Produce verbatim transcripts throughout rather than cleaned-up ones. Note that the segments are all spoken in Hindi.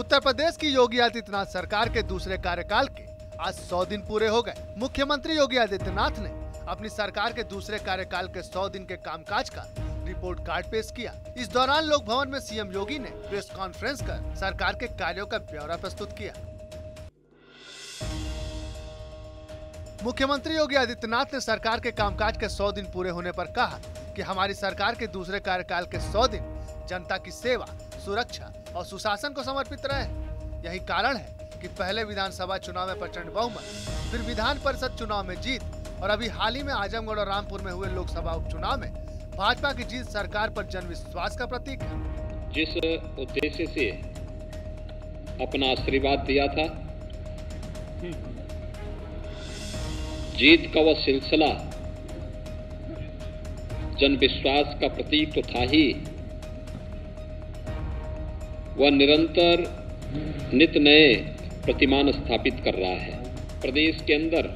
उत्तर प्रदेश की योगी आदित्यनाथ सरकार के दूसरे कार्यकाल के आज सौ दिन पूरे हो गए। मुख्यमंत्री योगी आदित्यनाथ ने अपनी सरकार के दूसरे कार्यकाल के सौ दिन के कामकाज का रिपोर्ट कार्ड पेश किया। इस दौरान लोक भवन में सीएम योगी ने प्रेस कॉन्फ्रेंस कर सरकार के कार्यों का ब्यौरा प्रस्तुत किया। मुख्यमंत्री योगी आदित्यनाथ ने सरकार के कामकाज के सौ दिन पूरे होने पर कहा कि हमारी सरकार के दूसरे कार्यकाल के सौ दिन जनता की सेवा, सुरक्षा और सुशासन को समर्पित रहे। यही कारण है कि पहले विधानसभा चुनाव में प्रचंड बहुमत, फिर विधान परिषद चुनाव में जीत और अभी हाल ही में आजमगढ़ और रामपुर में हुए लोकसभा उपचुनाव में भाजपा की जीत सरकार पर जनविश्वास का प्रतीक है। जिस उद्देश्य से अपना आशीर्वाद दिया था, जीत का वह सिलसिला जनविश्वास का प्रतीक तो था ही, वह निरंतर नित नए प्रतिमान स्थापित कर रहा है। प्रदेश के अंदर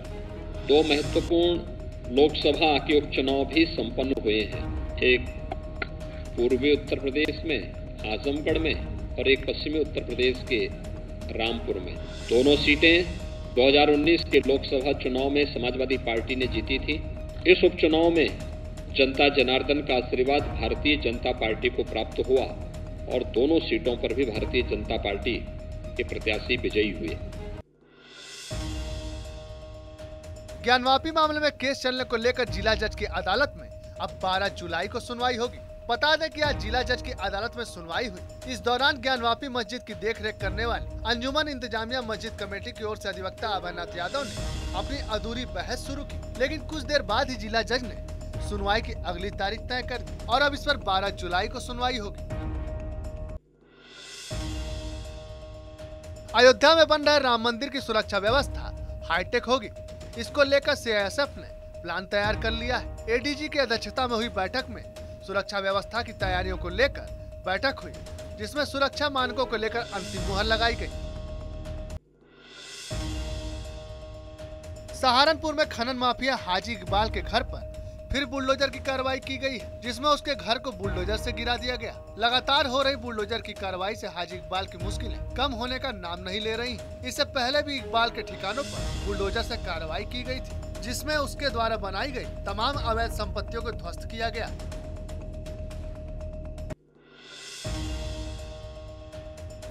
दो महत्वपूर्ण लोकसभा के उपचुनाव भी संपन्न हुए हैं, एक पूर्वी उत्तर प्रदेश में आजमगढ़ में और एक पश्चिमी उत्तर प्रदेश के रामपुर में। दोनों सीटें दो हज़ार उन्नीस के लोकसभा चुनाव में समाजवादी पार्टी ने जीती थी। इस उपचुनाव में जनता जनार्दन का आशीर्वाद भारतीय जनता पार्टी को प्राप्त हुआ और दोनों सीटों पर भी भारतीय जनता पार्टी के प्रत्याशी विजयी हुए। ज्ञानवापी मामले में केस चलने को लेकर जिला जज की अदालत में अब बारह जुलाई को सुनवाई होगी। बता दें कि आज जिला जज की अदालत में सुनवाई हुई। इस दौरान ज्ञानवापी मस्जिद की देखरेख करने वाली अंजुमन इंतजामिया मस्जिद कमेटी की ओर से अधिवक्ता अभरनाथ यादव ने अपनी अधूरी बहस शुरू की, लेकिन कुछ देर बाद ही जिला जज ने सुनवाई की अगली तारीख तय कर दी और अब इस पर बारह जुलाई को सुनवाई होगी। अयोध्या में बन रहे राम मंदिर की सुरक्षा व्यवस्था हाईटेक होगी। इसको लेकर सीआईएसएफ ने प्लान तैयार कर लिया है। एडीजी की अध्यक्षता में हुई बैठक में सुरक्षा व्यवस्था की तैयारियों को लेकर बैठक हुई, जिसमें सुरक्षा मानकों को लेकर अंतिम मुहर लगाई गई। सहारनपुर में खनन माफिया हाजी इकबाल के घर पर फिर बुलडोजर की कार्रवाई की गई, जिसमें उसके घर को बुलडोजर से गिरा दिया गया। लगातार हो रही बुलडोजर की कार्रवाई से हाजी इकबाल की मुश्किलें कम होने का नाम नहीं ले रही। इससे पहले भी इकबाल के ठिकानों पर बुलडोजर से कार्रवाई की गई थी, जिसमें उसके द्वारा बनाई गई तमाम अवैध संपत्तियों को ध्वस्त किया गया।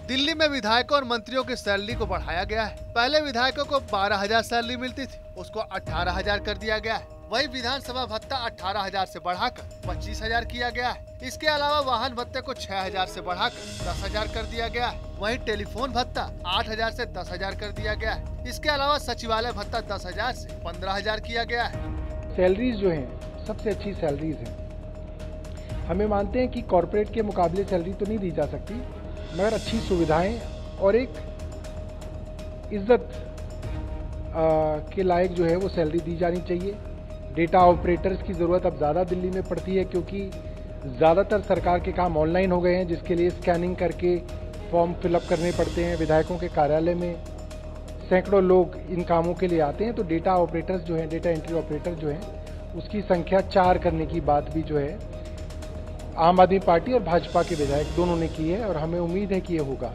दिल्ली में विधायकों और मंत्रियों की सैलरी को बढ़ाया गया है। पहले विधायकों को बारह हजार सैलरी मिलती थी, उसको अठारह हजार कर दिया गया है। वही विधानसभा भत्ता अठारह हज़ार से बढ़ाकर पच्चीस हज़ार किया गया है। इसके अलावा वाहन भत्ते को छह हज़ार से बढ़ाकर दस हज़ार कर दिया गया है। वही टेलीफोन भत्ता आठ हज़ार से दस हज़ार कर दिया गया है। इसके अलावा सचिवालय भत्ता दस हज़ार से पंद्रह हज़ार किया गया है। सैलरीज जो हैं सबसे अच्छी सैलरीज हैं। हमें मानते हैं कि कॉर्पोरेट के मुकाबले सैलरी तो नहीं दी जा सकती, मगर अच्छी सुविधाएं और एक इज्जत के लायक जो है वो सैलरी दी जानी चाहिए। डेटा ऑपरेटर्स की ज़रूरत अब ज़्यादा दिल्ली में पड़ती है, क्योंकि ज़्यादातर सरकार के काम ऑनलाइन हो गए हैं, जिसके लिए स्कैनिंग करके फॉर्म फिलअप करने पड़ते हैं। विधायकों के कार्यालय में सैकड़ों लोग इन कामों के लिए आते हैं, तो डेटा ऑपरेटर्स जो हैं, डेटा एंट्री ऑपरेटर जो हैं, उसकी संख्या चार करने की बात भी जो है आम आदमी पार्टी और भाजपा के विधायक दोनों ने की है और हमें उम्मीद है कि ये होगा।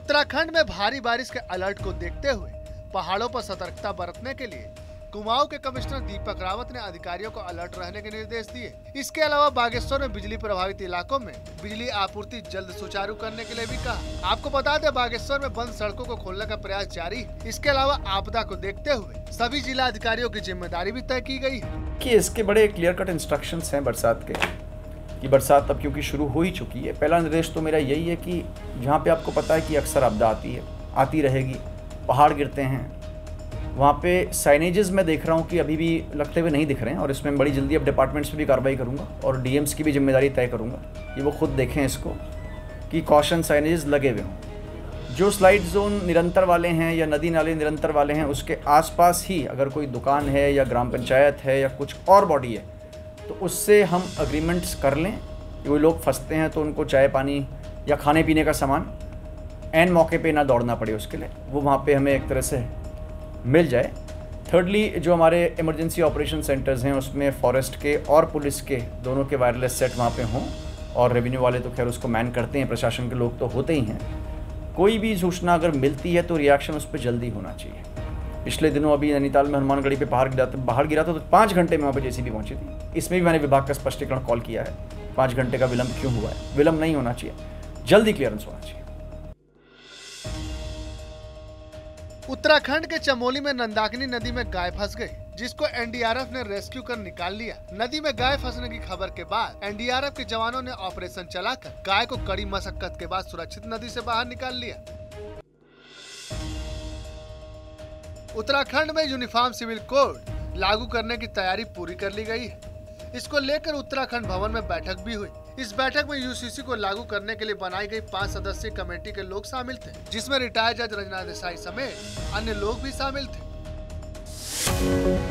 उत्तराखंड में भारी बारिश के अलर्ट को देखते हुए पहाड़ों पर सतर्कता बरतने के लिए कुमाऊं के कमिश्नर दीपक रावत ने अधिकारियों को अलर्ट रहने के निर्देश दिए। इसके अलावा बागेश्वर में बिजली प्रभावित इलाकों में बिजली आपूर्ति जल्द सुचारू करने के लिए भी कहा। आपको बता दें, बागेश्वर में बंद सड़कों को खोलने का प्रयास जारी है। इसके अलावा आपदा को देखते हुए सभी जिला अधिकारियों की जिम्मेदारी भी तय की गयी है की इसके बड़े क्लियर कट इंस्ट्रक्शन है बरसात के। ये बरसात अब क्योंकि शुरू हो ही चुकी है, पहला निर्देश तो मेरा यही है की जहाँ पे आपको पता है की अक्सर आपदा आती है, आती रहेगी, पहाड़ गिरते हैं, वहाँ पे साइनेजेस मैं देख रहा हूँ कि अभी भी लगते हुए नहीं दिख रहे हैं और इसमें बड़ी जल्दी अब डिपार्टमेंट्स पे भी कार्रवाई करूँगा और डीएम्स की भी जिम्मेदारी तय करूँगा कि वो खुद देखें इसको कि कॉशन साइनेजेस लगे हुए हों। जो स्लाइड जोन निरंतर वाले हैं या नदी नाले निरंतर वाले हैं, उसके आसपास ही अगर कोई दुकान है या ग्राम पंचायत है या कुछ और बॉडी है, तो उससे हम अग्रीमेंट्स कर लें कि वो लोग फंसते हैं तो उनको चाय पानी या खाने पीने का सामान एंड मौके पे ना दौड़ना पड़े, उसके लिए वो वहाँ पे हमें एक तरह से मिल जाए। थर्डली, जो हमारे इमरजेंसी ऑपरेशन सेंटर्स हैं उसमें फॉरेस्ट के और पुलिस के दोनों के वायरलेस सेट वहाँ पे हों और रेवेन्यू वाले तो खैर उसको मैन करते हैं, प्रशासन के लोग तो होते ही हैं। कोई भी सूचना अगर मिलती है तो रिएक्शन उस पर जल्दी होना चाहिए। पिछले दिनों अभी नैनीताल में हनुमानगढ़ी पे पहाड़ गिरा बाहर गिरा था तो पाँच घंटे में वहाँ पर जेसीबी पहुँची थी। इसमें भी मैंने विभाग का स्पष्टीकरण कॉल किया है, पाँच घंटे का विलंब क्यों हुआ है। विलंब नहीं होना चाहिए, जल्दी क्लियरेंस होना चाहिए। उत्तराखंड के चमोली में नंदागिनी नदी में गाय फंस गई, जिसको एनडीआरएफ ने रेस्क्यू कर निकाल लिया। नदी में गाय फंसने की खबर के बाद एनडीआरएफ के जवानों ने ऑपरेशन चलाकर गाय को कड़ी मशक्कत के बाद सुरक्षित नदी से बाहर निकाल लिया। उत्तराखंड में यूनिफॉर्म सिविल कोड लागू करने की तैयारी पूरी कर ली गयी है। इसको लेकर उत्तराखंड भवन में बैठक भी हुई। इस बैठक में यूसीसी को लागू करने के लिए बनाई गई पांच सदस्यीय कमेटी के लोग शामिल थे, जिसमें रिटायर्ड जज रंजना देसाई समेत अन्य लोग भी शामिल थे।